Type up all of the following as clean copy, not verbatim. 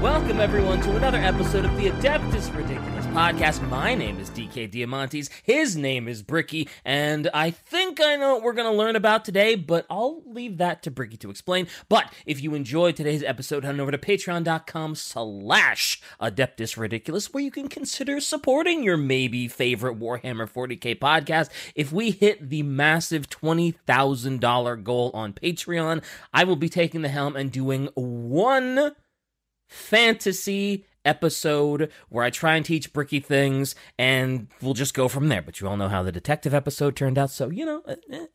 Welcome, everyone, to another episode of the Adeptus Ridiculous podcast. My name is DK Diamantes, his name is Bricky, and I think I know what we're going to learn about today, but I'll leave that to Bricky to explain. But if you enjoyed today's episode, head on over to patreon.com/Adeptus Ridiculous, where you can consider supporting your maybe favorite Warhammer 40k podcast. If we hit the massive $20,000 goal on Patreon, I will be taking the helm and doing one fantasy episode where I try and teach Bricky things, and we'll just go from there. But you all know how the detective episode turned out, so, you know,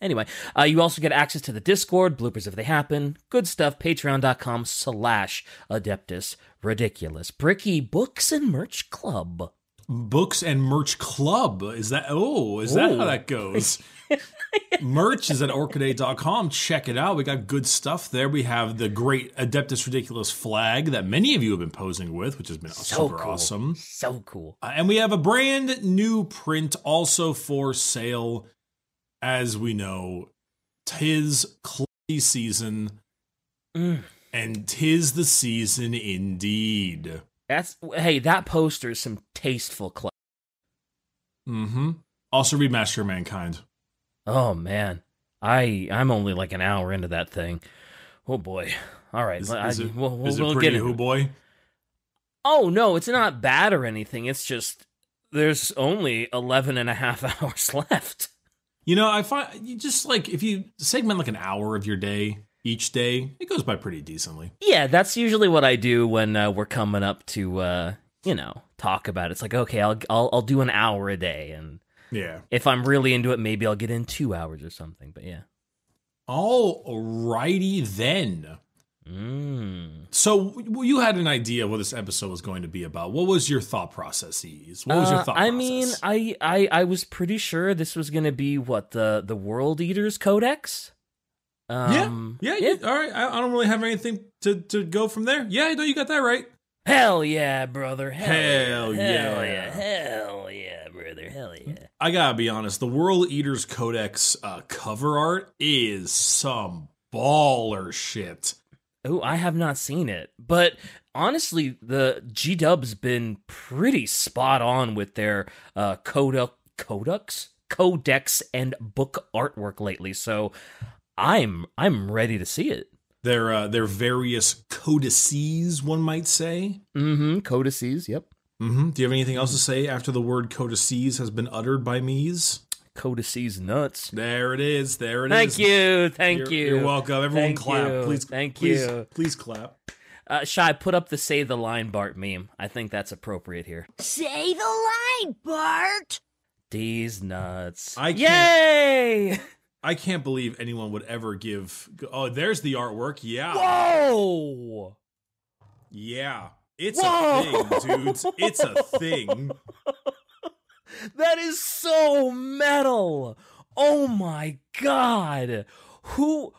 anyway. You also get access to the Discord, bloopers if they happen, good stuff, patreon.com/Adeptus Ridiculous. Bricky, Books and Merch Club. Books and Merch Club, is that, oh, is that how that goes? Merch is at Orchidate.com. Check it out. We got good stuff there. We have the great Adeptus Ridiculous flag that many of you have been posing with, which has been super awesome. So cool. And we have a brand new print also for sale. As we know, 'tis clay season, and 'tis the season indeed. That's, hey, that poster is some tasteful clay. Mm-hmm. Also read Master of Mankind. Oh, man. I'm only like an hour into that thing. Oh, boy. All right. We'll get it. Oh, boy? Oh, no, it's not bad or anything. It's just there's only 11 and a half hours left. You know, I find you just like if you segment like an hour of your day each day, it goes by pretty decently. Yeah, that's usually what I do when we're coming up to, you know, talk about it. It's like, okay, I'll do an hour a day, and yeah, if I'm really into it, maybe I'll get in 2 hours or something, but yeah. Alrighty then. So you had an idea of what this episode was going to be about. What was your thought processes? What was your thought process? I mean, I was pretty sure this was going to be, what, the World Eaters Codex? Yeah. All right, I don't really have anything to go from there. Yeah, I know you got that right. Hell yeah, brother. Hell yeah, brother. I gotta be honest, the World Eaters Codex cover art is some baller shit. Oh, I have not seen it, but honestly, the G-Dub's been pretty spot on with their codex and book artwork lately, so I'm ready to see it. Their various codices, one might say. Mm-hmm, codices, yep. Mm-hmm. Do you have anything else to say after the word codices has been uttered by Mies? Codices nuts. There it is, there it is. Thank you. You're welcome. Everyone clap. Please, thank you. Please clap. Shai, put up the Say the Line Bart meme. I think that's appropriate here. Say the line, Bart! These nuts. Yay! I can't believe anyone would ever give... Oh, there's the artwork. Yeah. Whoa! Yeah. It's a thing, dudes. It's a thing. That is so metal. Oh, my God. Who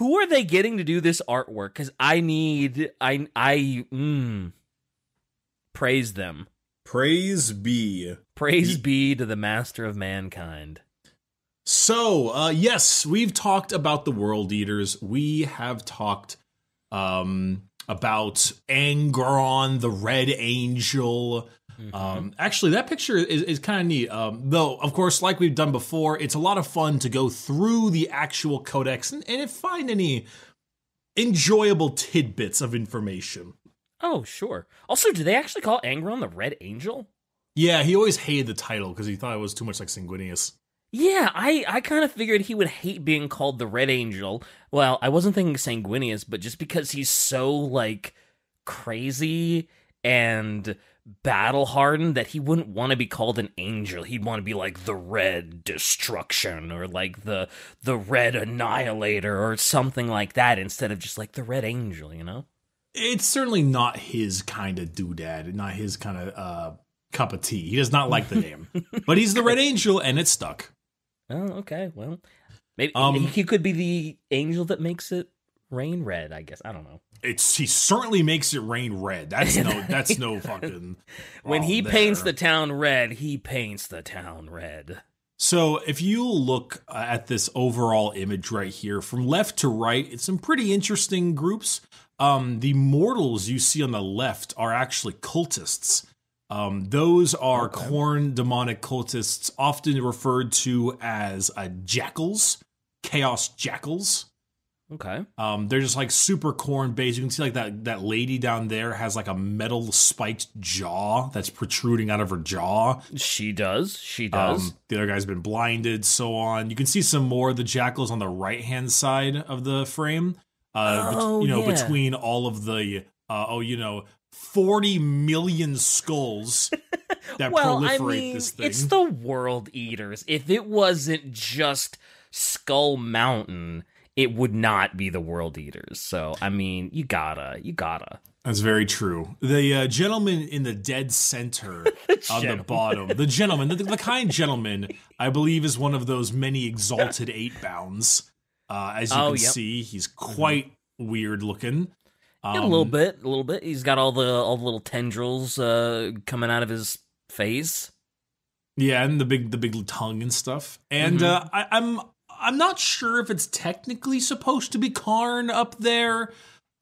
are they getting to do this artwork? Because I need... Praise them. Praise be. Praise be to the Master of Mankind. So, yes, we've talked about the World Eaters. We have talked about Angron, the Red Angel. Actually, that picture is kind of neat. Though, of course, like we've done before, it's a lot of fun to go through the actual codex and find any enjoyable tidbits of information. Oh, sure. Also, do they actually call Angron the Red Angel? Yeah, he always hated the title because he thought it was too much like Sanguinius. Yeah, I kind of figured he would hate being called the Red Angel. Well, I wasn't thinking Sanguinius, but just because he's so, like, crazy and battle-hardened that he wouldn't want to be called an angel. He'd want to be, like, the Red Destruction or, like, the Red Annihilator or something like that instead of just, like, the Red Angel, you know? It's certainly not his kind of doodad, not his kind of cup of tea. He does not like the name. But he's the Red Angel, and it's stuck. Oh, okay. Well, maybe he could be the angel that makes it rain red, I guess. I don't know. He certainly makes it rain red. That's no fucking. When he paints the town red, he paints the town red. So if you look at this overall image right here, from left to right, it's some pretty interesting groups. The mortals you see on the left are actually cultists. Those are Khorne demonic cultists, often referred to as jackals, chaos jackals. Okay. They're just like super Khorne based. You can see like that lady down there has like a metal spiked jaw that's protruding out of her jaw. She does. The other guy's been blinded, so on. You can see some more of the jackals on the right-hand side of the frame. Between all of the, 40 million skulls that proliferate this thing. It's the World Eaters. If it wasn't just Skull Mountain, it would not be the World Eaters. So, I mean, you gotta. That's very true. The gentleman in the dead center on the bottom, the kind gentleman, I believe is one of those many Exalted Eightbounds. As you see, he's quite weird looking. A little bit. He's got all the little tendrils coming out of his face. Yeah, and the big tongue and stuff. And I'm not sure if it's technically supposed to be Kharn up there.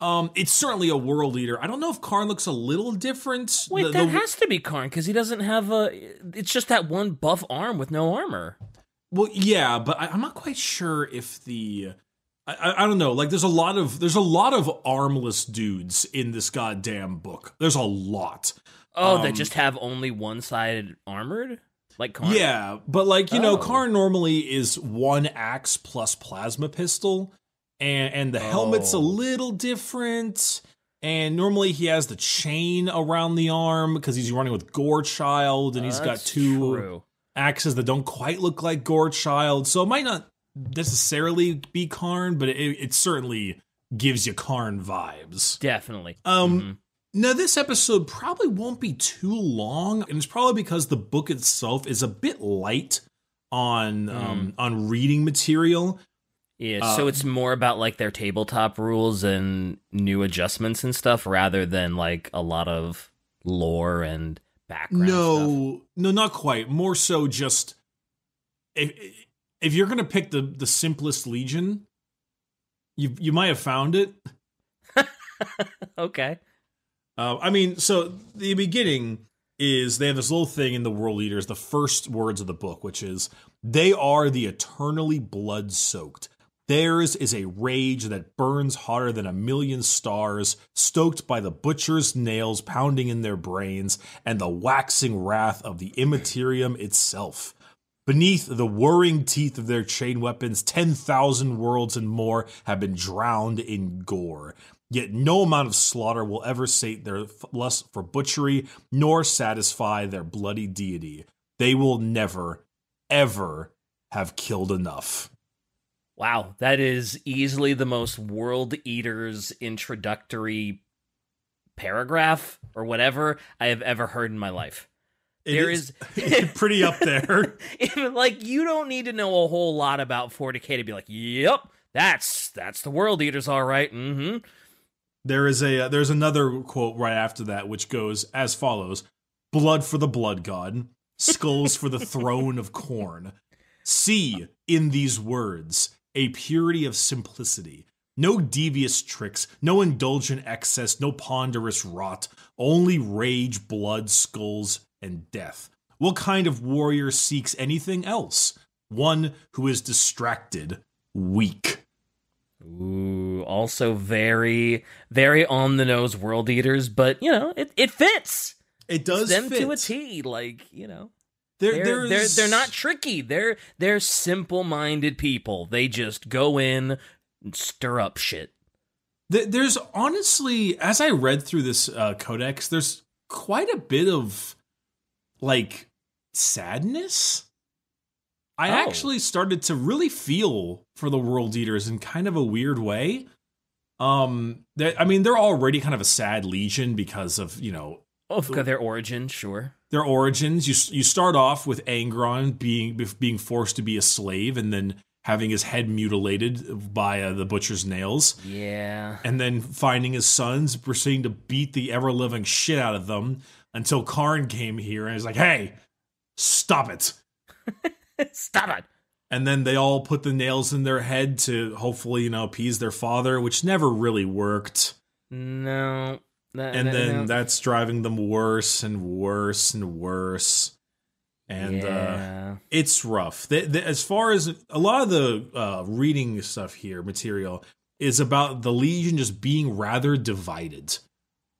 It's certainly a World Eater. I don't know if Kharn looks a little different. Wait, that has to be Kharn because he doesn't have It's just that one buff arm with no armor. Well, yeah, but I'm not quite sure if the. I don't know. Like, there's a lot of armless dudes in this goddamn book. There's a lot. Oh, they just have only one-sided armored, like Kharn. Yeah, but like you know, Kharn normally is one axe plus plasma pistol, and the helmet's a little different. And normally he has the chain around the arm because he's running with Gorechild, and he's got two axes that don't quite look like Gorechild, so it might not necessarily be Kharn, but it certainly gives you Kharn vibes. Definitely. Now, this episode probably won't be too long, and it's probably because the book itself is a bit light on reading material. Yeah, so it's more about like their tabletop rules and new adjustments and stuff rather than like a lot of lore and background stuff. No, not quite. More so just... If you're gonna pick the simplest legion, you might have found it. Okay. So the beginning is they have this little thing in the World Eaters, the first words of the book, which is they are the eternally blood soaked. Theirs is a rage that burns hotter than a million stars, stoked by the butcher's nails pounding in their brains and the waxing wrath of the immaterium itself. Beneath the whirring teeth of their chain weapons, 10,000 worlds and more have been drowned in gore. Yet no amount of slaughter will ever sate their lust for butchery, nor satisfy their bloody deity. They will never, ever have killed enough. Wow, that is easily the most World Eaters introductory paragraph or whatever I have ever heard in my life. It's pretty up there. Like, you don't need to know a whole lot about 40k to be like, yep, that's the World Eaters, all right. Mm-hmm. There's another quote right after that, which goes as follows: blood for the blood god, skulls for the throne of Khorne. See in these words a purity of simplicity. No devious tricks, no indulgent excess, no ponderous rot, only rage, blood, skulls, and death. What kind of warrior seeks anything else? One who is distracted, weak. Ooh, also very, very on the nose World Eaters, but you know, it fits. It does fit. It's them to a T, like, you know. They're not tricky. They're simple-minded people. They just go in and stir up shit. There's honestly, as I read through this codex, there's quite a bit of like sadness. I actually started to really feel for the World Eaters in kind of a weird way. They're already kind of a sad legion because of, you know, their origin, sure. Their origins. You start off with Angron being forced to be a slave and then having his head mutilated by the butcher's nails. Yeah. And then finding his sons, proceeding to beat the ever-living shit out of them. Until Kharn came here and was like, hey, stop it. Stop it. And then they all put the nails in their head to hopefully, you know, appease their father, which never really worked. No. And then that's driving them worse and worse and worse. And it's rough. As far as a lot of the reading stuff here, material, is about the Legion just being rather divided.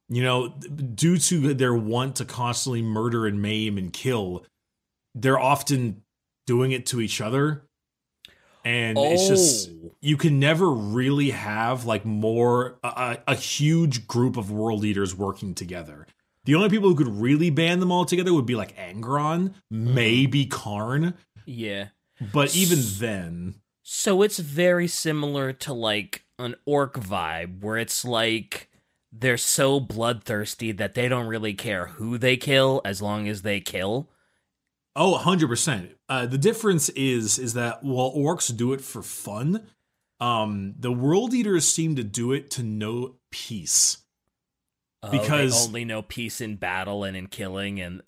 You know, due to their want to constantly murder and maim and kill, they're often doing it to each other. And it's just, you can never really have like more, a huge group of world leaders working together. The only people who could really ban them all together would be like Angron, maybe Kharn. Yeah. But even then. So it's very similar to like an orc vibe where it's like they're so bloodthirsty that they don't really care who they kill as long as they kill. Oh, 100%. The difference is that while orcs do it for fun, the world eaters seem to do it to know peace. Oh, because they only know peace in battle and in killing, and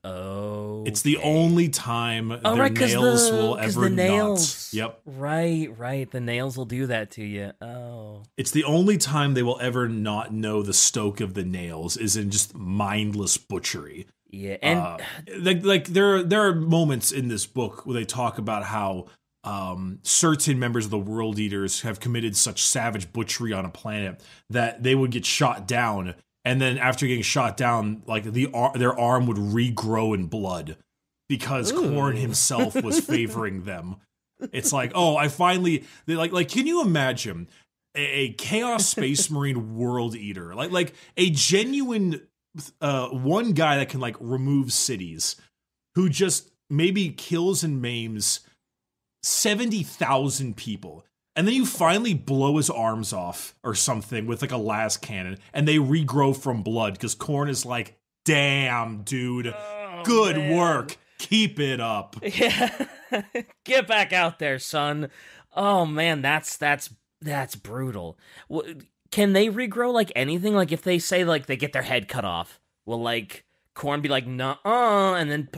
it's the only time their nails will ever not. Yep. Right. The nails will do that to you. Oh, it's the only time they will ever not know the stoke of the nails is in just mindless butchery. Yeah, and like there are moments in this book where they talk about how certain members of the World Eaters have committed such savage butchery on a planet that they would get shot down. And then after getting shot down, like their arm would regrow in blood because Khorne himself was favoring them. It's like, oh, I finally like can you imagine a Chaos Space Marine World Eater, like a genuine one guy that can like remove cities, who just maybe kills and maims 70,000 people. And then you finally blow his arms off or something with like a las cannon, and they regrow from blood because Khorne is like, damn, dude, good work. Keep it up. Yeah. Get back out there, son. Oh, man, that's brutal. Can they regrow like anything? Like if they say like they get their head cut off, will like Khorne be like, nuh-uh, and then...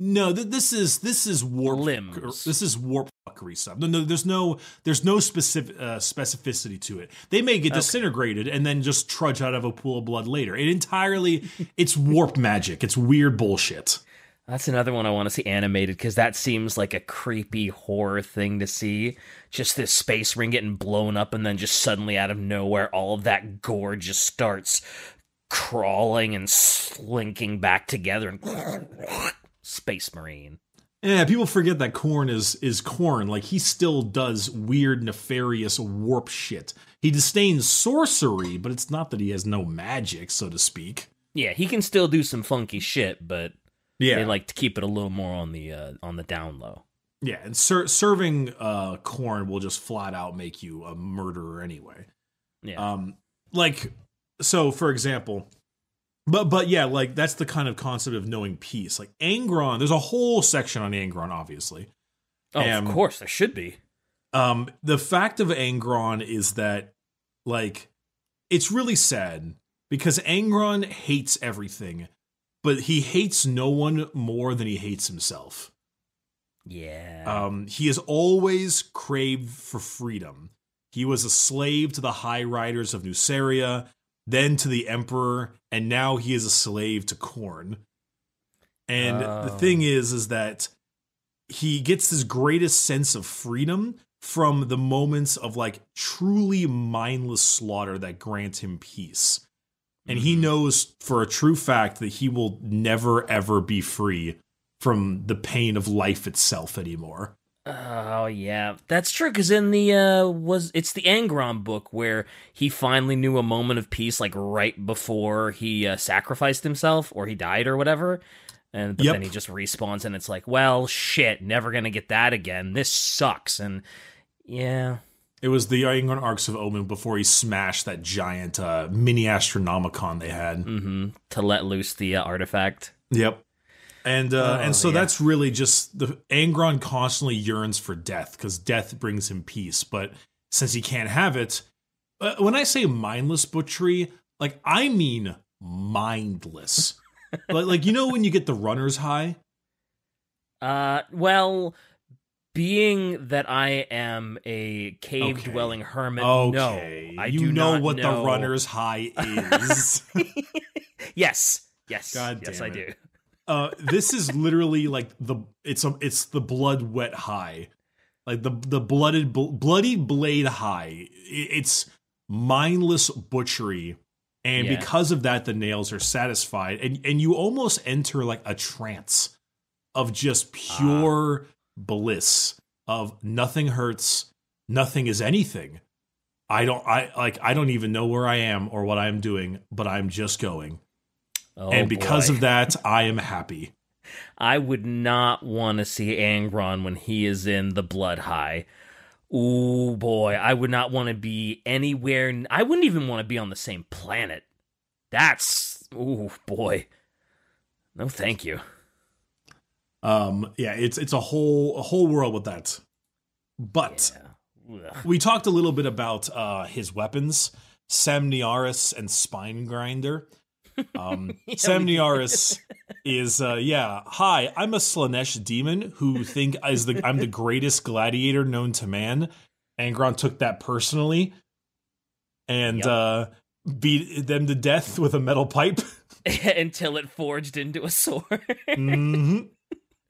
No, this is warp limbs. This is warp fuckery stuff. No, there's no specific specificity to it. They may get disintegrated and then just trudge out of a pool of blood later. It's warp magic. It's weird bullshit. That's another one I want to see animated because that seems like a creepy horror thing to see. Just this space ring getting blown up and then just suddenly out of nowhere, all of that gore just starts crawling and slinking back together and. Space Marine. Yeah, people forget that Khorne is Khorne. Like, he still does weird, nefarious warp shit. He disdains sorcery, but it's not that he has no magic, so to speak. Yeah, he can still do some funky shit, but they like to keep it a little more on the down low. Yeah, and serving Khorne will just flat out make you a murderer anyway. Yeah. Like, so, for example... But yeah, like that's the kind of concept of knowing peace. Like Angron, there's a whole section on Angron, obviously. Oh, of course, there should be. The fact of Angron is that, like, it's really sad because Angron hates everything, but he hates no one more than he hates himself. Yeah. He has always craved for freedom. He was a slave to the High Riders of Nuceria, then to the Emperor, and now he is a slave to Khorne. And the thing is that he gets his greatest sense of freedom from the moments of like truly mindless slaughter that grant him peace. And he knows for a true fact that he will never, ever be free from the pain of life itself anymore. Oh, yeah, that's true, because in the, it's the Angron book where he finally knew a moment of peace, like, right before he sacrificed himself, or he died, or whatever, but then he just respawns, and it's like, well, shit, never gonna get that again, this sucks, and, yeah. It was the Angron Arcs of Omen before he smashed that giant mini-astronomicon they had. Mm-hmm, to let loose the artifact. Yep. And so that's really just the Angron constantly yearns for death because death brings him peace. But since he can't have it, when I say mindless butchery, like I mean mindless. like you know when you get the runner's high? Well, Being that I am a cave-dwelling hermit, no, I do not know. You know what the runner's high is. Yes. God damn it. I do. This is literally like it's the blood wet high, like the bloody blade high. It's mindless butchery, and because of that, the nails are satisfied, and you almost enter like a trance of just pure bliss of nothing hurts, nothing is anything. I don't even know where I am or what I'm doing, but I'm just going. And because of that, I am happy. I would not want to see Angron when he is in the blood high. Ooh boy, I would not want to be anywhere. I wouldn't even want to be on the same planet. That's ooh boy. No, thank you. Yeah, it's a whole world with that. But we talked a little bit about his weapons, Samnyaris and Spine Grinder. Samnyaris is hi, I'm a Slaanesh demon who think I'm the greatest gladiator known to man. Angron took that personally and beat them to death with a metal pipe until it forged into a sword.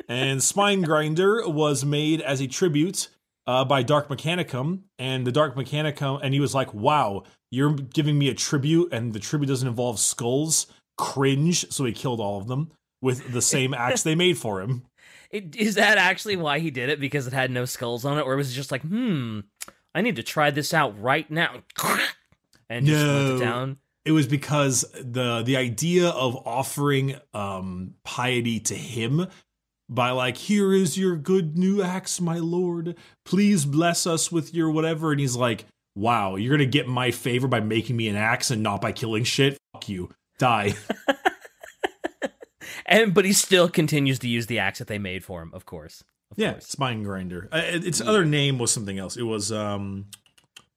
And Spine Grinder was made as a tribute by Dark Mechanicum, and the Dark Mechanicum, and he was like, wow, you're giving me a tribute, and the tribute doesn't involve skulls. Cringe. So he killed all of them with the same axe they made for him. Is that actually why he did it? Because it had no skulls on it? Or was it just like, I need to try this out right now? And just put it down? It was because the idea of offering piety to him by like, here is your good new axe, my lord. Please bless us with your whatever. And he's like, wow, you're going to get my favor by making me an axe and not by killing shit? Fuck you. Die. But he still continues to use the axe that they made for him, of course. Spine Grinder. Its other name was something else. It was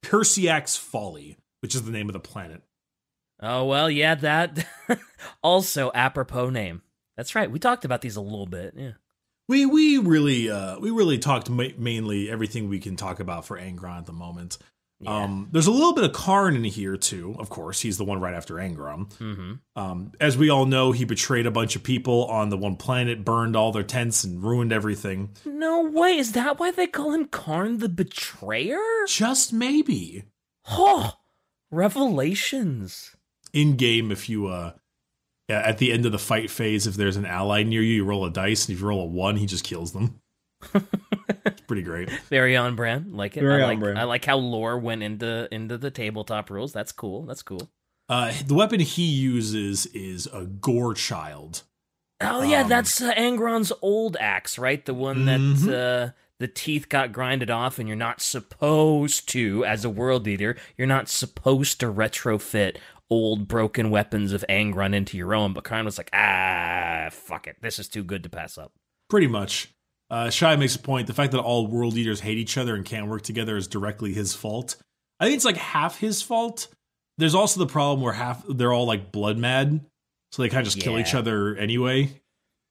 Perseax Folly, which is the name of the planet. Oh, well, yeah, that also apropos name. That's right. We talked about these a little bit. Yeah. We really talked mainly everything we can talk about for Angron at the moment. Yeah. There's a little bit of Kharn in here too. Of course, he's the one right after Angron. As we all know, he betrayed a bunch of people on the one planet, burned all their tents, and ruined everything. No way. Is that why they call him Kharn the Betrayer? Just maybe. Huh. Revelations. In game, if you at the end of the fight phase, if there's an ally near you, you roll a dice, and if you roll a 1, he just kills them. It's pretty great. Very on brand. Like it. I like how lore went into the tabletop rules. That's cool. That's cool. The weapon he uses is a Gorechild. Oh yeah, that's Angron's old axe, right? The one that the teeth got grinded off, and you're not supposed to, as a world eater, you're not supposed to retrofit old broken weapons of Angron into your own, but Kharn was like, fuck it. This is too good to pass up. Pretty much. Shai makes a point. The fact that all world eaters hate each other and can't work together is directly his fault. I think it's like half his fault. There's also the problem where they're all like blood mad, so they kind of just kill each other anyway.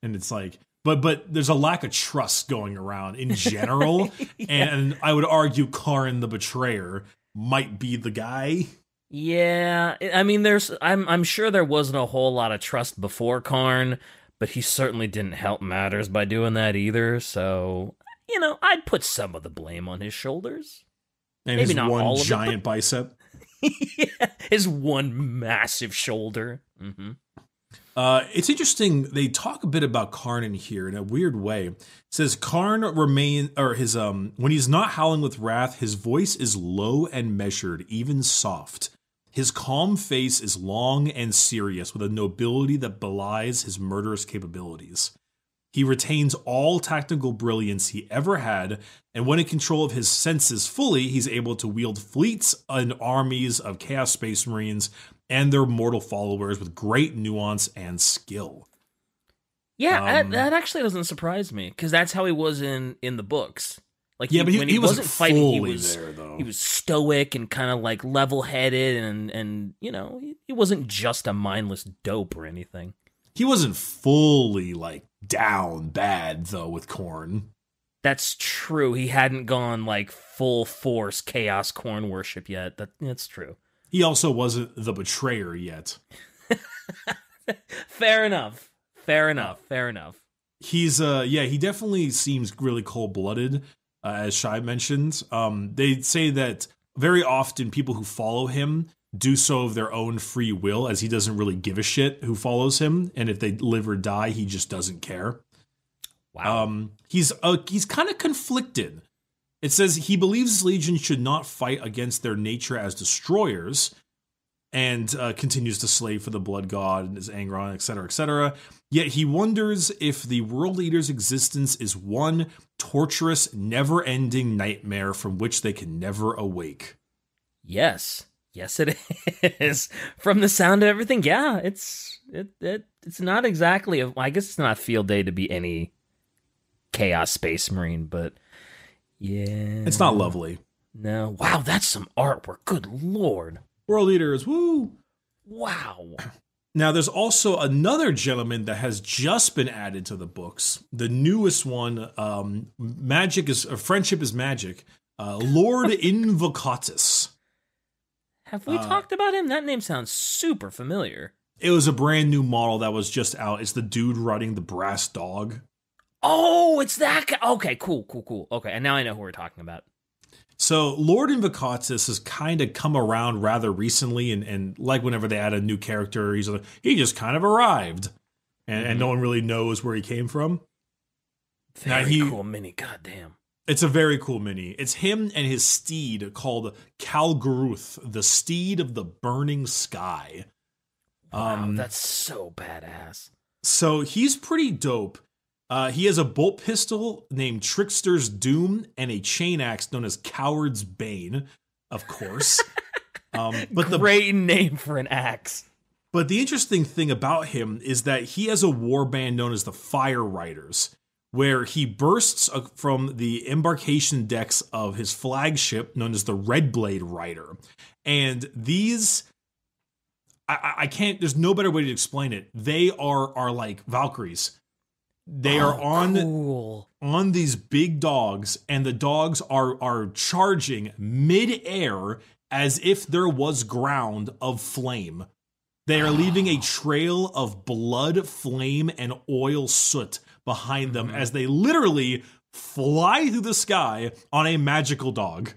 And it's like, but there's a lack of trust going around in general. And I would argue Kharn the Betrayer might be the guy. Yeah, I mean, I'm sure there wasn't a whole lot of trust before Kharn, but he certainly didn't help matters by doing that either. So, you know, I'd put some of the blame on his shoulders. And maybe his not one giant bicep. Yeah, his one massive shoulder. It's interesting. They talk a bit about Kharn in here in a weird way. It says Kharn when he's not howling with wrath, his voice is low and measured, even soft. His calm face is long and serious, with a nobility that belies his murderous capabilities. He retains all tactical brilliance he ever had, and when in control of his senses fully, he's able to wield fleets and armies of Chaos Space Marines and their mortal followers with great nuance and skill. Yeah, that actually doesn't surprise me, because that's how he was in the books. Like but when he wasn't fighting, he was stoic and kind of like level-headed, and you know, he wasn't just a mindless dope or anything. He wasn't fully like down bad though with Kharn. That's true. He hadn't gone like full force chaos corn worship yet. That's true. He also wasn't the betrayer yet. Fair enough. Fair enough. Fair enough. He's yeah, he definitely seems really cold-blooded, as Shai mentioned. They say that very often people who follow him do so of their own free will, as he doesn't really give a shit who follows him, and if they live or die, he just doesn't care. Wow. He's kind of conflicted. It says he believes his legion should not fight against their nature as destroyers, and continues to slave for the blood god and his Angron, etc., etc. Yet he wonders if the world eater's existence is one torturous, never-ending nightmare from which they can never awake. Yes. Yes, it is. From the sound of everything, yeah, it's not exactly. I guess it's not field day to be any Chaos Space Marine, but yeah, it's not lovely. No, wow, that's some artwork. Good lord, World Eaters, woo, wow. Now, there's also another gentleman that has just been added to the books. The newest one, Magic is Friendship is Magic. Lord Invocatus. Have we talked about him? That name sounds super familiar. It was a brand new model that was just out. It's the dude riding the brass dog. Oh, it's that guy. Okay, cool, cool, cool. Okay, and now I know who we're talking about. So Lord Invocatus has kind of come around rather recently, and like whenever they add a new character, he's like, he just kind of arrived, and no one really knows where he came from. Very cool mini, goddamn. It's a very cool mini. It's him and his steed called Calgaruth, the Steed of the Burning Sky. Wow, that's so badass. So he's pretty dope. He has a bolt pistol named Trickster's Doom and a chain axe known as Coward's Bane, of course. But great name for an axe. But the interesting thing about him is that he has a warband known as the Fire Riders, where he bursts from the embarkation decks of his flagship known as the Red Blade Rider. And these, I can't, there's no better way to explain it. They are like Valkyries. They are on these big dogs, and the dogs are charging midair as if there was ground of flame. They are leaving a trail of blood, flame, and oil soot behind them as they literally fly through the sky on a magical dog.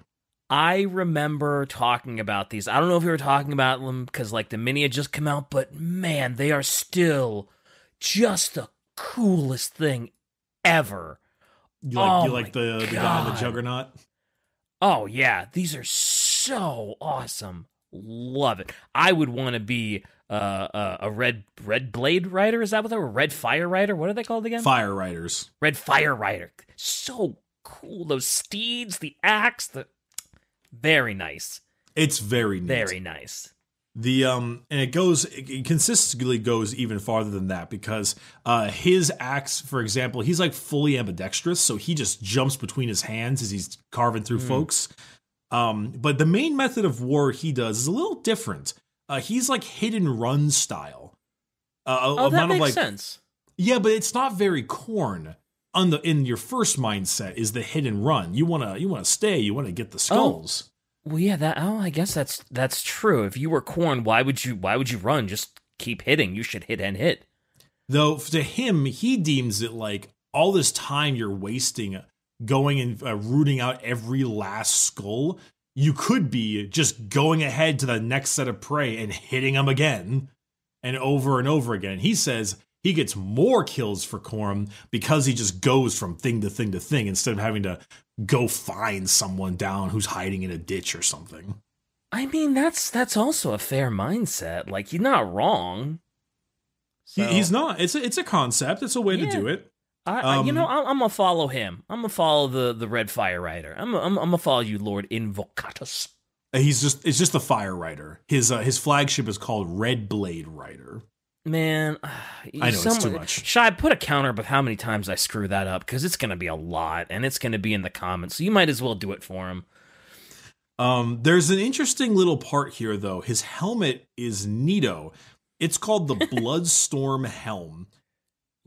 I remember talking about these. I don't know if we were talking about them because like the mini had just come out, but man, they are still just the coolest thing ever. You like the guy on the Juggernaut? Oh yeah, these are so awesome. Love it. I would want to be a red blade rider. Is that what they were? Red fire rider? What are they called again? Fire riders. Red fire rider. So cool. Those steeds, the axe, the very nice. It's very neat. Very nice. The and it consistently goes even farther than that because his axe, for example, he's like fully ambidextrous, so he just jumps between his hands as he's carving through folks. But the main method of war he does is a little different. He's like hit and run style. That makes sense. Yeah, but it's not very Khorne. In your first mindset is the hit and run. You wanna stay. You wanna get the skulls. Oh. Well, yeah. I guess that's true. If you were Khorne, why would you run? Just keep hitting. You should hit and hit. Though to him, he deems it like all this time you're wasting going and rooting out every last skull, you could be just going ahead to the next set of prey and hitting them again and over again. He says he gets more kills for Khorne because he just goes from thing to thing to thing instead of having to go find someone down who's hiding in a ditch or something. I mean, that's also a fair mindset. Like, you're not wrong. So. He's not. It's a concept. It's a way to do it. I'm gonna follow him. I'm gonna follow the Red Fire Rider. I'm gonna follow you, Lord Invocatus. It's just the Fire Rider. His flagship is called Red Blade Rider. Man, I know it's too much. Shai, put a counter of how many times I screw that up because it's gonna be a lot, and it's gonna be in the comments. So you might as well do it for him. There's an interesting little part here though. His helmet is neato. It's called the Bloodstorm Helm.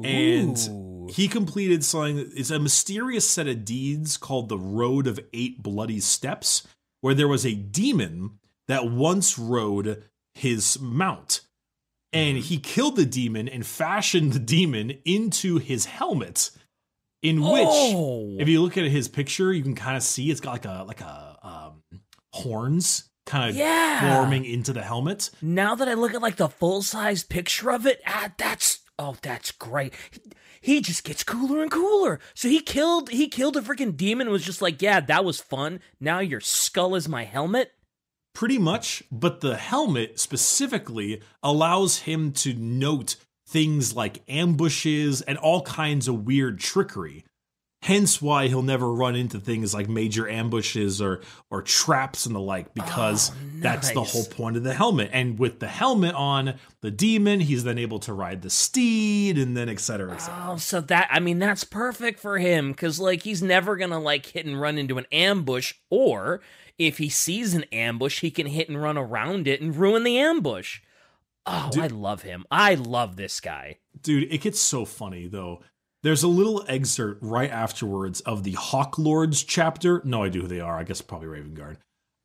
And he completed something. It's a mysterious set of deeds called the Road of Eight Bloody Steps, where there was a demon that once rode his mount. And he killed the demon and fashioned the demon into his helmet, in which, if you look at his picture, you can kind of see it's got like a horns kind of forming into the helmet. Now that I look at like the full size picture of it, that's great. He just gets cooler and cooler. So he killed a freaking demon and was just like, yeah, that was fun. Now your skull is my helmet. Pretty much, but the helmet specifically allows him to note things like ambushes and all kinds of weird trickery. Hence why he'll never run into things like major ambushes or traps and the like, because that's the whole point of the helmet. And with the helmet on the demon, he's then able to ride the steed and then et cetera, et cetera. Oh, so that's perfect for him, because like he's never going to like hit and run into an ambush, or if he sees an ambush, he can hit and run around it and ruin the ambush. Oh, dude, I love him. I love this guy. Dude, it gets so funny though. There's a little excerpt right afterwards of the Hawk Lords chapter. No idea who they are. I guess probably Raven Guard.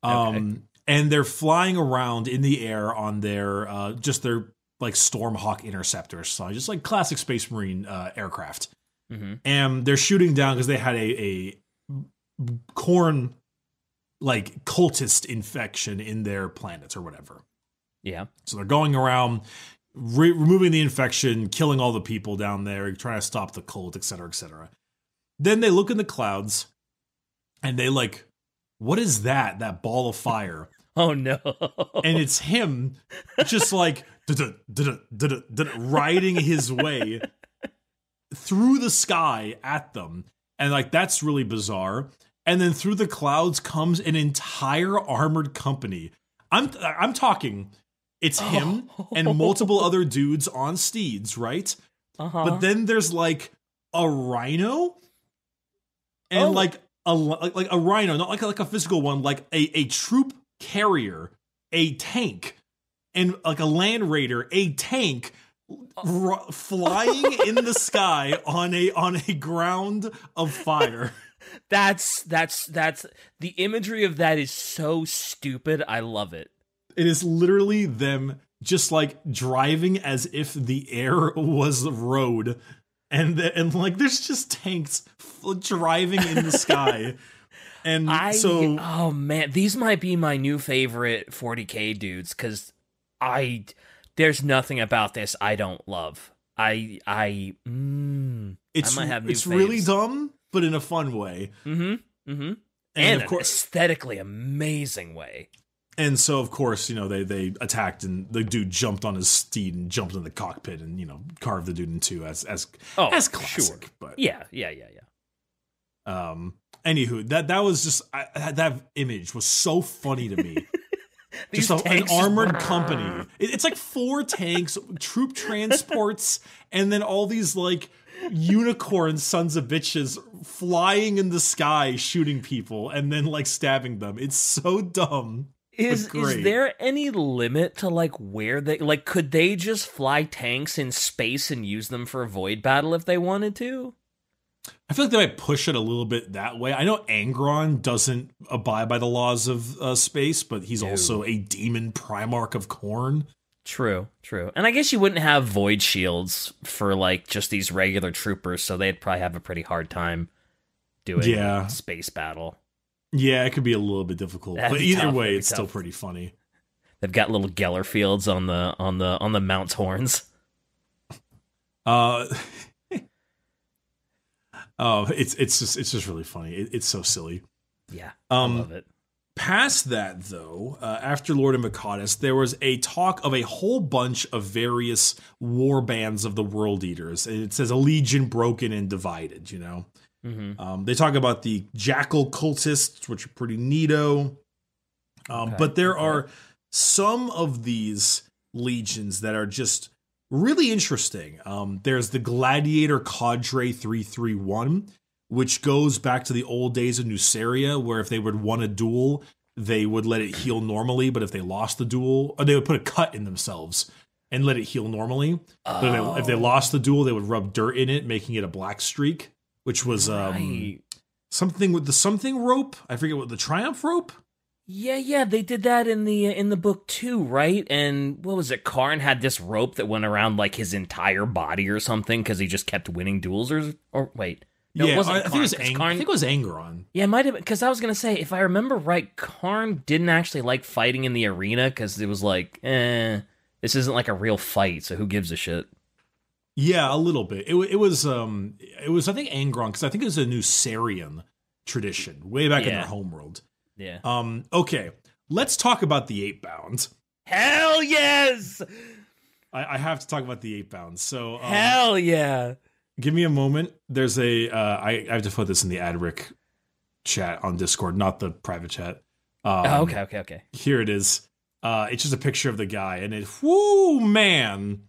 Okay. And they're flying around in the air on their, just their like Stormhawk interceptor. So just like classic Space Marine aircraft. Mm-hmm. And they're shooting down because they had a Khorne like cultist infection in their planets or whatever. Yeah. So they're going around, removing the infection, killing all the people down there, trying to stop the cult, et cetera, et cetera. Then they look in the clouds and they like, what is that? That ball of fire. Oh no. And it's him just like riding his way through the sky at them. And like, that's really bizarre. And then through the clouds comes an entire armored company. I'm talking, it's him and multiple other dudes on steeds, right? Uh-huh. But then there's like a rhino, and like a rhino, not like a physical one, like a troop carrier, a tank, and like a land raider, a tank flying in the sky on a ground of fire. That's the imagery of that is so stupid. I love it. It is literally them just like driving as if the air was the road, and like there's just tanks driving in the sky. And oh man, these might be my new favorite 40k dudes, because there's nothing about this I don't love. I might have new faves. It's really dumb, but in a fun way. Mm-hmm. Mm-hmm. And of course, an aesthetically amazing way. And so, of course, you know, they attacked, and the dude jumped on his steed and jumped in the cockpit and, you know, carved the dude in two as classic. Sure. But yeah. Anywho, that was just that image was so funny to me. Just an armored company. It's like four tanks, troop transports, and then all these like unicorn sons of bitches flying in the sky, shooting people and then like stabbing them. It's so dumb. Is there any limit to like where they like, could they just fly tanks in space and use them for a void battle if they wanted to? I feel like they might push it a little bit that way. I know Angron doesn't abide by the laws of space, but he's also a demon primarch of Khorne. True. And I guess you wouldn't have void shields for like just these regular troopers, so they'd probably have a pretty hard time doing a space battle. Yeah, it could be a little bit difficult, but either way, it's still pretty funny. They've got little Geller fields on the mount's horns. It's just really funny. It's so silly. Yeah, I love it. Past that, though, after Lord Invocatus, there was a talk of a whole bunch of various war bands of the World Eaters. It says a legion broken and divided, you know. Mm-hmm. They talk about the jackal cultists, which are pretty neato. But there are some of these legions that are just really interesting. There's the Gladiator Cadre 331, which goes back to the old days of Nuceria, where if they would won a duel, they would let it heal normally. But if they lost the duel, or they would put a cut in themselves. and let it heal normally. Oh. But if they lost the duel, they would rub dirt in it, making it a black streak, which was something with the something rope. I forget what, the triumph rope. Yeah, yeah, they did that in the book too, right? And what was it? Kharn had this rope that went around like his entire body or something because he just kept winning duels. Or wait, no, yeah, it wasn't. I think it was Kharn. I think it was Angron. Yeah, it might have, because I was gonna say, if I remember right, Kharn didn't actually like fighting in the arena because it was like, eh, this isn't like a real fight, so who gives a shit? Yeah, a little bit. It was I think Angron, because I think it was a Nucerian tradition way back in their homeworld. Yeah. Okay, let's talk about the Eightbound. Hell yes! I have to talk about the Eightbound. So hell yeah! Give me a moment. There's a I have to put this in the Adric chat on Discord, not the private chat. Okay. Here it is. It's just a picture of the guy, and it. Whoo, man!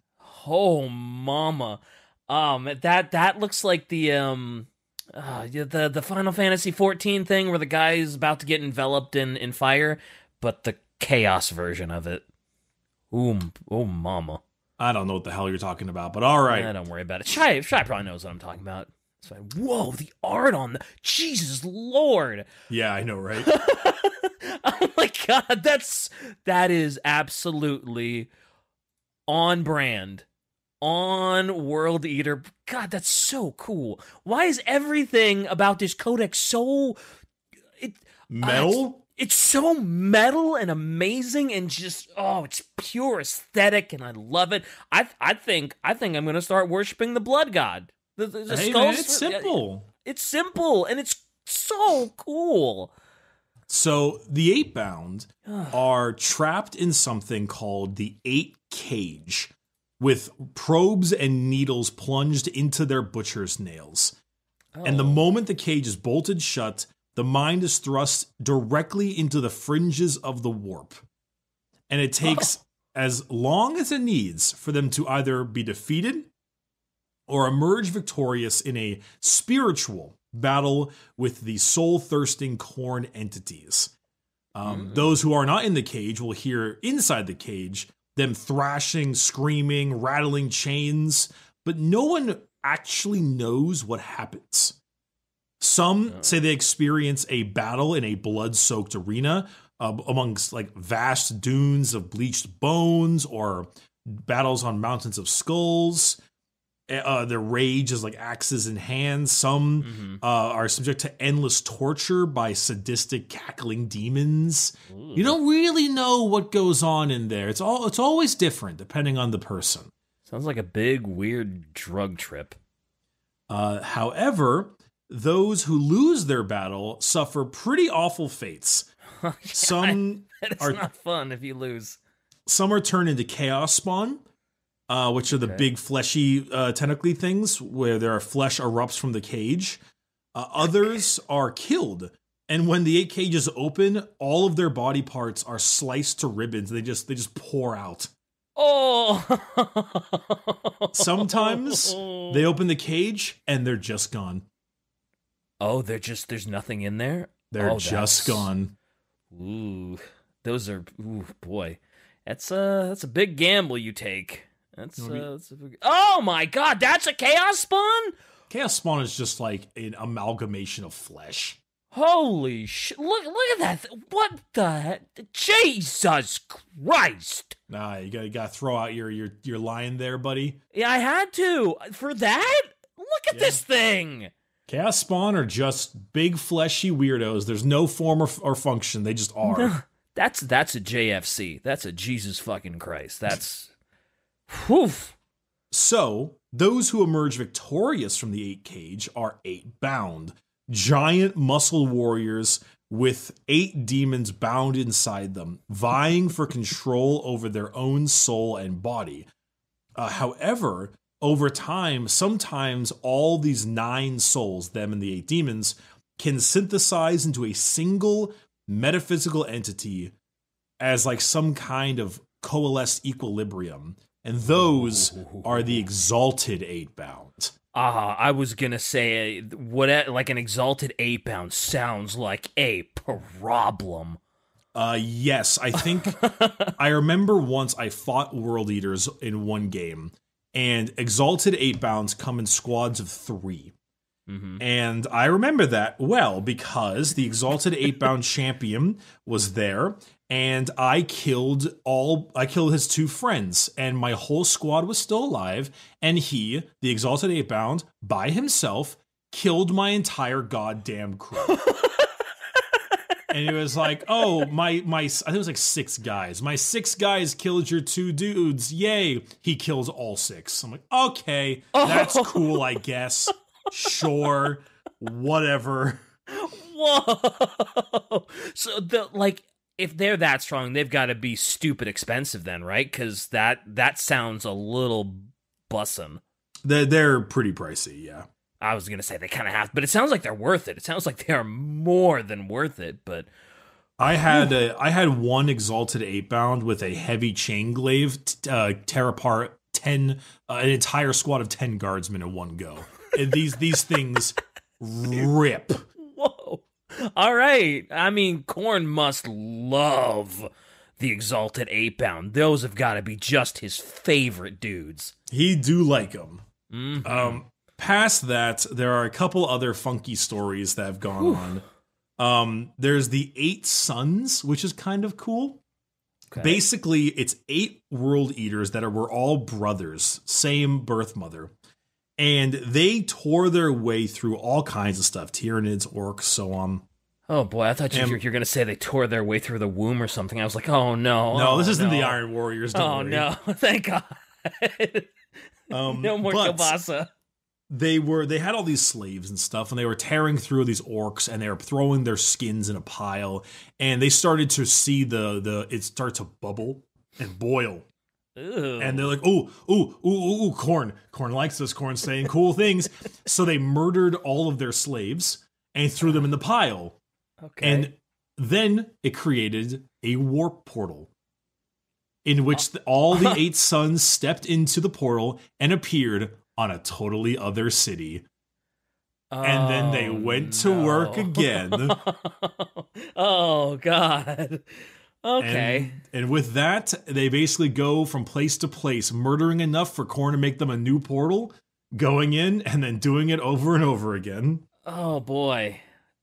Oh, mama! That looks like the the Final Fantasy 14 thing where the guy is about to get enveloped in fire, but the chaos version of it. Ooh, oh, mama. I don't know what the hell you're talking about, but all right. Don't worry about it. Shai probably knows what I'm talking about. It's like, whoa, the art on the... Jesus Lord! Yeah, I know, right? Oh my god, that is absolutely on brand. On World Eater. God, that's so cool. Why is everything about this codex so metal? It's so metal and amazing and just it's pure aesthetic and I love it. I think I'm gonna start worshiping the blood god. The hey, man, it's simple. It's simple and it's so cool. So the Eightbound are trapped in something called the Eight Cage, with probes and needles plunged into their butcher's nails. Oh. And the moment the cage is bolted shut, the mind is thrust directly into the fringes of the warp. And it takes as long as it needs for them to either be defeated or emerge victorious in a spiritual battle with the soul-thirsting Khorne entities. Those who are not in the cage will hear inside the cage them thrashing, screaming, rattling chains, but no one actually knows what happens. Some say they experience a battle in a blood-soaked arena amongst like vast dunes of bleached bones or battles on mountains of skulls. Their rage is like axes in hands. Some are subject to endless torture by sadistic cackling demons. Ooh. You don't really know what goes on in there. It's always different depending on the person. Sounds like a big weird drug trip. However, those who lose their battle suffer pretty awful fates. Yeah, it's not fun if you lose. Some are turned into chaos spawn, which are the big fleshy tentacly things where their flesh erupts from the cage. Others are killed. And when the eight cages open, all of their body parts are sliced to ribbons. They just pour out. Oh! Sometimes they open the cage and they're just gone. Oh, there's nothing in there? They're just gone. Ooh, those are, boy. That's a big gamble you take. That's a big... Oh my god, that's a chaos spawn? Chaos spawn is just like an amalgamation of flesh. Holy shit! Look at that! What the heck? Jesus Christ! Nah, you gotta throw out your line there, buddy. Yeah, I had to for that. Look at this thing. Chaos spawn are just big fleshy weirdos. There's no form or function. They just are. No, that's a JFC. That's a Jesus fucking Christ. That's. Oof. So, those who emerge victorious from the Eight Cage are Eight Bound, giant muscle warriors with eight demons bound inside them, vying for control over their own soul and body. However, over time, sometimes all these nine souls, them and the eight demons, can synthesize into a single metaphysical entity as like some kind of coalesced equilibrium. And those are the Exalted Eightbound. I was gonna say like an Exalted Eightbound sounds like a problem. Yes, I think I remember once I fought World Eaters in one game, and Exalted Eightbounds come in squads of 3. Mm-hmm. And I remember that well because the Exalted Eightbound champion was there, and I killed his 2 friends, and my whole squad was still alive, and he, the Exalted Eightbound, by himself, killed my entire goddamn crew. And it was like, oh, my I think it was like 6 guys. My 6 guys killed your 2 dudes. Yay. He kills all 6. I'm like, okay, that's cool, I guess. Sure, whatever. Whoa. So if they're that strong, they've got to be stupid expensive then, right? Because that sounds a little bussing. They're pretty pricey, yeah. I was going to say they kind of have, but it sounds like they're worth it. It sounds like they are more than worth it, but... I had one Exalted Eightbound with a heavy chain glaive tear apart an entire squad of 10 guardsmen in one go. And these things rip. Whoa. All right. I mean, Khorne must love the Exalted Eightbound. Those have got to be just his favorite dudes. He do like them. Mm-hmm. Past that, there are a couple other funky stories that have gone on. There's the 8 Sons, which is kind of cool. Okay. Basically, it's 8 World Eaters that were all brothers, same birth mother. And they tore their way through all kinds of stuff. Tyranids, orcs, so on. Oh, boy, I thought you were going to say they tore their way through the womb or something. I was like, oh, no. No, this isn't the Iron Warriors, don't worry. Oh, no, thank God. No more kielbasa. They had all these slaves and stuff, and they were tearing through these orcs, and they were throwing their skins in a pile, and they started to see it start to bubble and boil. Ooh. And they're like, ooh, Khorne. Khorne likes this. Khorne's saying cool things. So they murdered all of their slaves and threw them in the pile. Okay. And then it created a warp portal in which all the 8 sons stepped into the portal and appeared on a totally other city. Oh, and then they went to work again. Oh, God. Okay. And with that, they basically go from place to place, murdering enough for Khorne to make them a new portal, going in and then doing it over and over again. Oh, boy.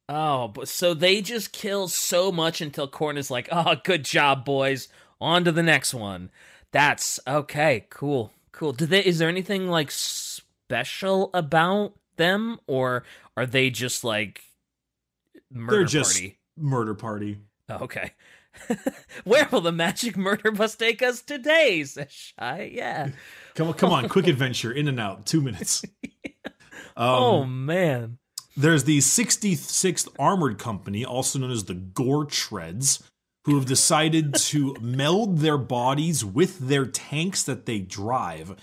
Oh, so they just kill so much until Khorne is like, oh, good job, boys. On to the next one. That's okay. Cool. Cool. Is there anything like special about them, or are they just like murder party? They're just murder party. Oh, okay. Where will the magic murder bus take us today? Seshai? Yeah. Come on, quick adventure, in and out, 2 minutes. Oh man. There's the 66th Armored Company, also known as the Gore Treads, who have decided to meld their bodies with their tanks that they drive,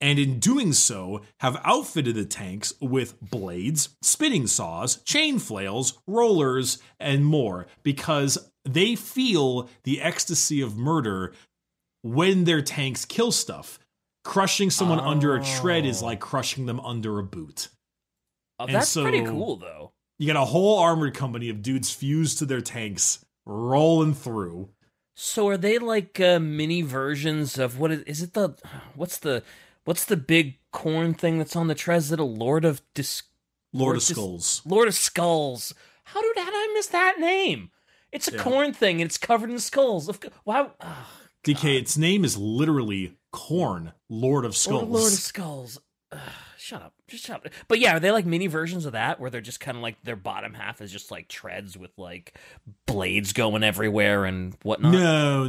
and in doing so, have outfitted the tanks with blades, spinning saws, chain flails, rollers, and more, because they feel the ecstasy of murder when their tanks kill stuff. Crushing someone under a tread is like crushing them under a boot. Oh, that's pretty cool, though. You got a whole armored company of dudes fused to their tanks, rolling through. So are they like mini versions of what's the big Khorne thing that's on the treads? That a Lord of Skulls. Lord of Skulls. How did I miss that name? It's a Khorne thing, and it's covered in skulls. Wow. Oh, DK, its name is literally Khorne, Lord of Skulls. Lord of Skulls. Shut up. Just shut up. But yeah, are they like mini versions of that, where they're just kind of like their bottom half is just like treads with like blades going everywhere and whatnot?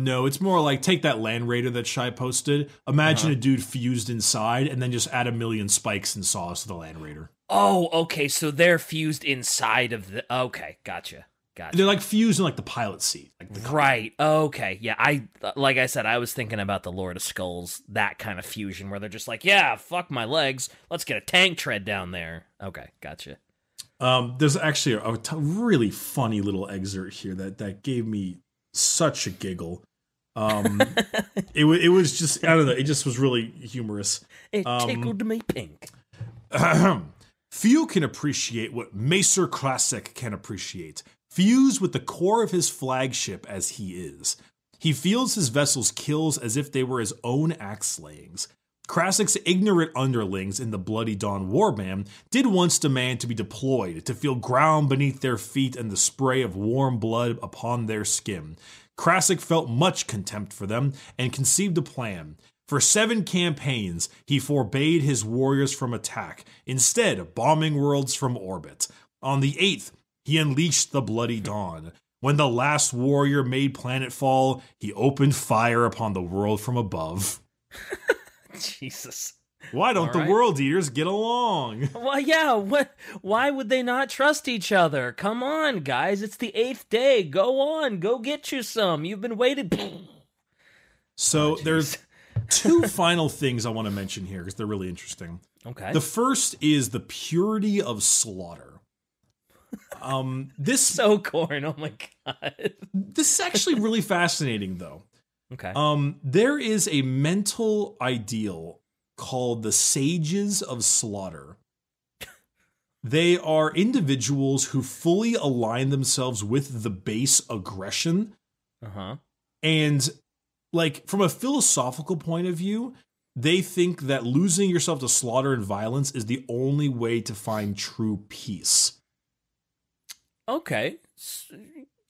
No. It's more like take that Land Raider that Shai posted. Imagine a dude fused inside, and then just add a million spikes and saws to the Land Raider. Oh, okay. So they're fused inside of the... Okay, gotcha. Gotcha. They're like fused in like the pilot seat, like the right? Okay, yeah. Like I said, I was thinking about the Lord of Skulls, that kind of fusion where they're just like, yeah, fuck my legs, let's get a tank tread down there. Okay, gotcha. There's actually a really funny little excerpt here that gave me such a giggle. It was just, I don't know, it just was really humorous. It tickled me pink. Few can appreciate what Macer Classic can appreciate. fuse with the core of his flagship as he is. He feels his vessel's kills as if they were his own axe slayings. Krasik's ignorant underlings in the Bloody Dawn Warband did once demand to be deployed, to feel ground beneath their feet and the spray of warm blood upon their skin. Krasik felt much contempt for them and conceived a plan. For 7 campaigns, he forbade his warriors from attack, instead bombing worlds from orbit. On the 8th, he unleashed the Bloody Dawn. When the last warrior made planetfall, he opened fire upon the world from above. Jesus. Why don't the World Eaters get along? Well, yeah, why would they not trust each other? Come on, guys, it's the 8th day. Go on, go get you some. You've been waiting. So there's two final things I want to mention here because they're really interesting. Okay. The first is the purity of slaughter. This so Khorne, oh my god. This is actually really fascinating though. Okay. There is a mental ideal called the Sages of Slaughter. They are individuals who fully align themselves with the base aggression. Uh-huh. And like from a philosophical point of view, they think that losing yourself to slaughter and violence is the only way to find true peace. Okay.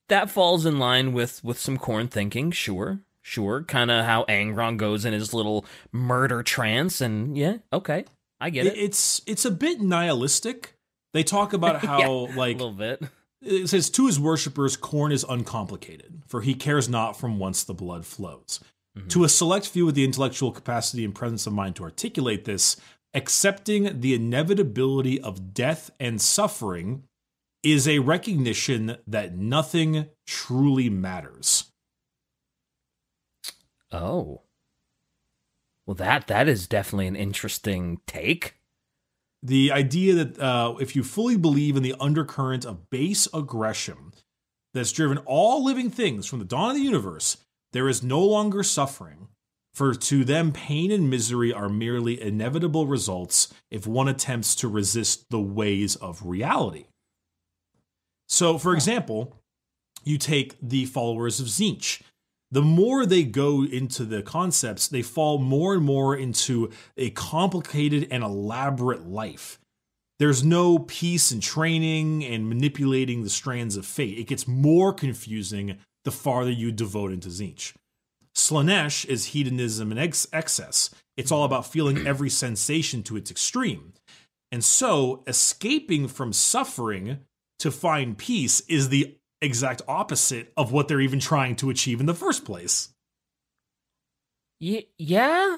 That falls in line with some Khorne thinking, sure. Sure, kind of how Angron goes in his little murder trance, and yeah, okay, I get it. It's a bit nihilistic. They talk about how, yeah, like, a little bit. It says, to his worshippers, Khorne is uncomplicated, for he cares not from whence the blood flows. Mm-hmm. To a select few with the intellectual capacity and presence of mind to articulate this, accepting the inevitability of death and suffering is a recognition that nothing truly matters. Oh, well, that is definitely an interesting take. The idea that if you fully believe in the undercurrent of base aggression that's driven all living things from the dawn of the universe, there is no longer suffering. For to them, pain and misery are merely inevitable results if one attempts to resist the ways of reality. So, for example, you take the followers of Tzeentch. The more they go into the concepts, they fall more and more into a complicated and elaborate life. There's no peace in training and manipulating the strands of fate. It gets more confusing the farther you devote into Tzeentch. Slaanesh is hedonism and excess. It's all about feeling every sensation to its extreme. And so escaping from suffering to find peace is the exact opposite of what they're even trying to achieve in the first place. Yeah?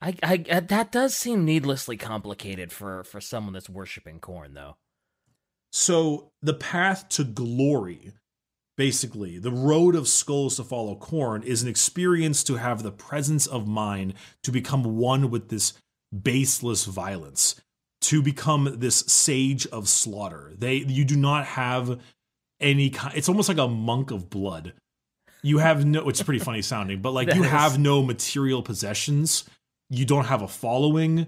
I that does seem needlessly complicated for someone that's worshiping Khorne, though. So, the path to glory, basically, the road of skulls to follow Khorne, is an experience to have the presence of mind to become one with this baseless violence, to become this sage of slaughter. You do not have any kind, it's almost like a monk of blood. You have no, it's pretty funny sounding, but like you have no material possessions. You don't have a following.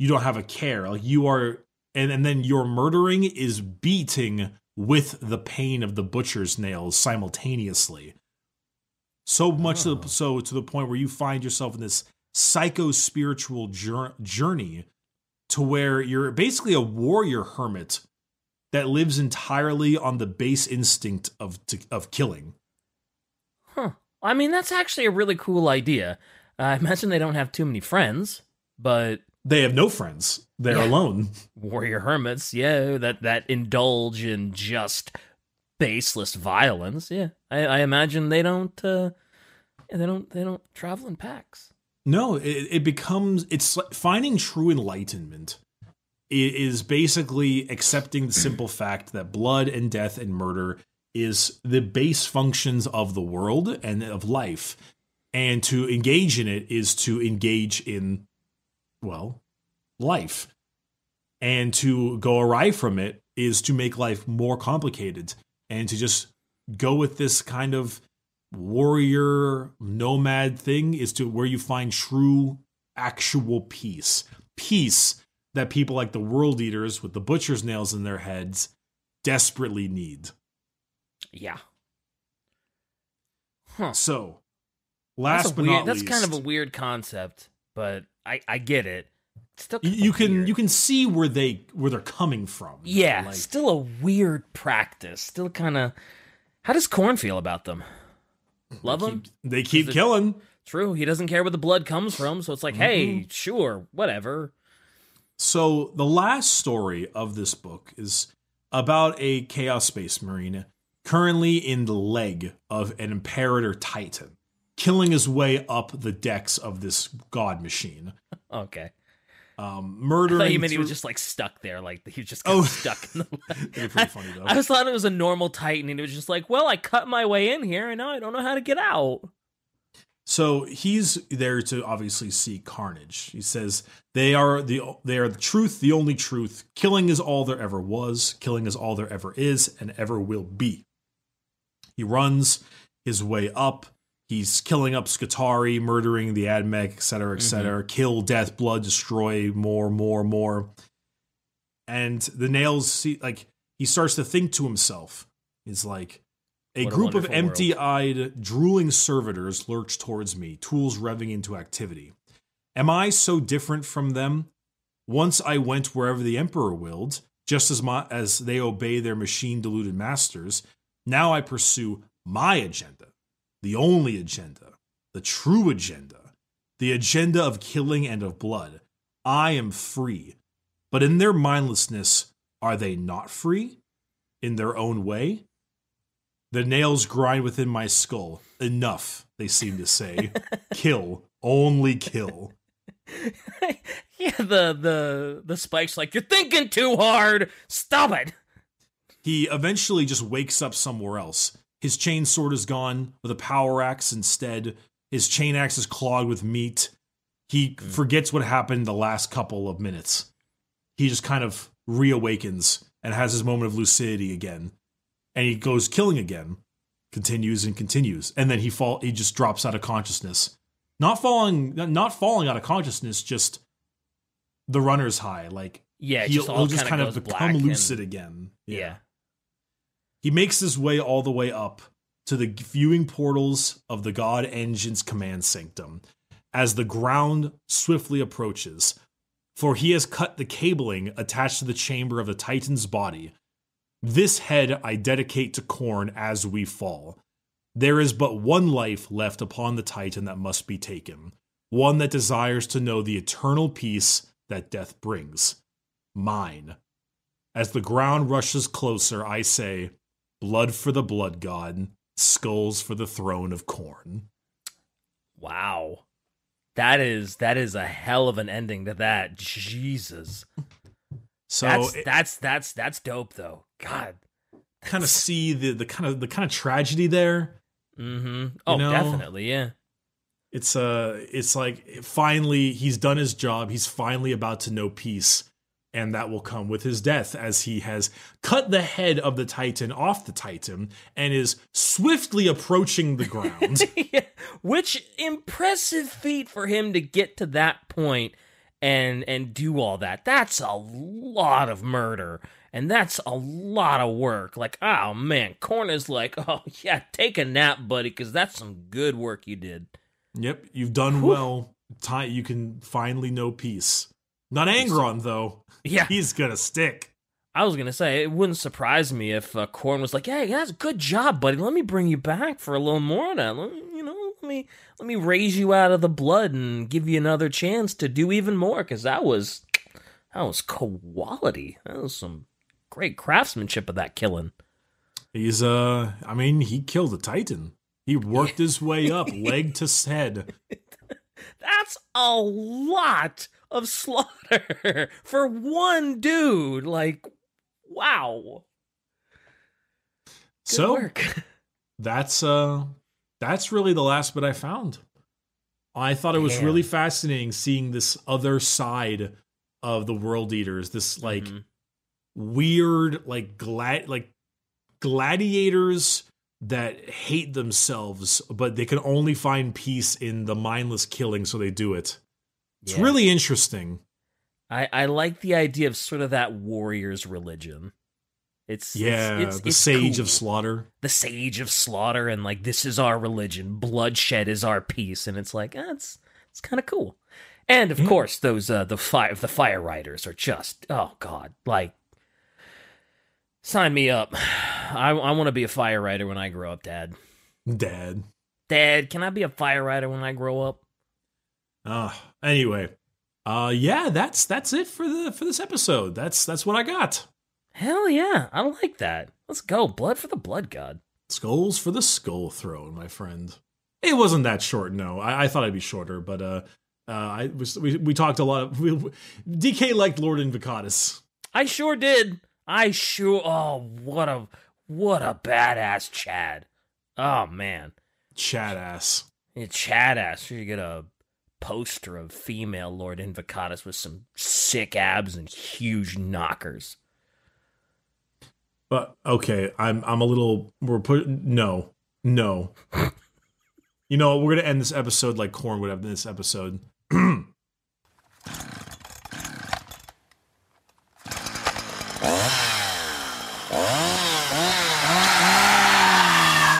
You don't have a care. Like you are, and then your murdering is beating with the pain of the butcher's nails simultaneously. So much so to the point where you find yourself in this psycho-spiritual journey to where you're basically a warrior hermit that lives entirely on the base instinct of killing. Huh. I mean, that's actually a really cool idea. I imagine they don't have too many friends, but they have no friends. They're alone. Warrior hermits, yeah, that indulge in just baseless violence. Yeah, I imagine they don't travel in packs. No, it's like finding true enlightenment. It is basically accepting the simple fact that blood and death and murder is the base functions of the world and of life. And to engage in it is to engage in, well, life. And to go awry from it is to make life more complicated and to just go with this kind of warrior nomad thing is to where you find true, actual peace. Peace that people like the World Eaters with the butcher's nails in their heads desperately need. Yeah. Huh. So, last but not least, that's kind of a weird concept, but I get it. It's still you can see where they're coming from. Yeah, like, still a weird practice. Still kind of. How does Khorne feel about them? Love them? They keep killing. True, he doesn't care where the blood comes from, so it's like, hey, sure, whatever. So the last story of this book is about a Chaos Space Marine currently in the leg of an Imperator Titan, killing his way up the decks of this god machine. Okay. Murdering. I thought you meant he was just like stuck there, like he was just kind of stuck in the leg. They're pretty funny though. I just thought it was a normal Titan, and it was just like, well, I cut my way in here, and now I don't know how to get out. So he's there to obviously seek carnage. He says they are the truth, the only truth. Killing is all there ever was. Killing is all there ever is and ever will be. He runs his way up. He's killing up Skatari, murdering the Admech, etc., etc. Kill, death, blood, destroy, more. And the Nails see, like, he starts to think to himself. He's like, a group of empty-eyed, drooling servitors lurch towards me, tools revving into activity. Am I so different from them? Once I went wherever the Emperor willed, just as they obey their machine-deluded masters. Now I pursue my agenda, the only agenda, the true agenda, the agenda of killing and of blood. I am free. But in their mindlessness, are they not free? In their own way? The nails grind within my skull. Enough, they seem to say. Kill. Only kill. Yeah, the spike's like, you're thinking too hard. Stop it. He eventually just wakes up somewhere else. His chain sword is gone with a power axe instead. His chain axe is clogged with meat. He forgets what happened the last couple of minutes. He just kind of reawakens and has his moment of lucidity again. And he goes killing again, continues, and then he just drops out of consciousness. Not falling out of consciousness, just the runner's high. Like, yeah, he'll just kind of become lucid again. Yeah. He makes his way all the way up to the viewing portals of the God Engine's command sanctum as the ground swiftly approaches, for he has cut the cabling attached to the chamber of the Titan's body. This head I dedicate to Khorne as we fall. There is but one life left upon the Titan that must be taken, one that desires to know the eternal peace that death brings. Mine. As the ground rushes closer, I say, blood for the blood god, skulls for the throne of Khorne. Wow. That is a hell of an ending to that. Jesus. So that's dope though. God, kind of see the kind of tragedy there. Mm-hmm. Oh, you know? Definitely, yeah. It's like finally he's done his job. He's finally about to know peace, and that will come with his death as he has cut the head of the Titan off the Titan and is swiftly approaching the ground. Yeah. Which impressive feat for him to get to that point and do all that. That's a lot of murder. And that's a lot of work. Like, oh, man, Khorne is like, oh, yeah, take a nap, buddy, because that's some good work you did. Yep, you've done well. You can finally know peace. Not Angron, though. Yeah. He's going to stick. I was going to say, it wouldn't surprise me if Khorne was like, hey, that's a good job, buddy. Let me bring you back for a little more now. Let me raise you out of the blood and give you another chance to do even more, because that was quality. That was some great craftsmanship of that killing. He's I mean, he killed a Titan. He worked his way up, leg to head. That's a lot of slaughter for one dude. Like, wow. Good work. That's really the last bit I found. I thought it was really fascinating seeing this other side of the World Eaters. This weird, like gladiators that hate themselves, but they can only find peace in the mindless killing, so they do it. It's really interesting. I like the idea of sort of that warrior's religion. It's Sage of Slaughter. The Sage of Slaughter, and like, this is our religion. Bloodshed is our peace. And it's like, it's kind of cool. And of course, those the Fire Riders are just, oh god, like, sign me up. I want to be a Fire Rider when I grow up, Dad. Dad, can I be a Fire Rider when I grow up? Anyway, that's it for this episode. That's what I got. Hell yeah, I like that. Let's go, blood for the blood god. Skulls for the skull throne, my friend. It wasn't that short, no. I thought it'd be shorter, but we talked a lot. DK liked Lord Invocatus. I sure did. What a badass Chad. Oh man, Chad ass. Yeah, Chad ass. You get a poster of female Lord Invocatus with some sick abs and huge knockers. But okay, I'm a little. No. You know, we're gonna end this episode like Khorne would have in this episode.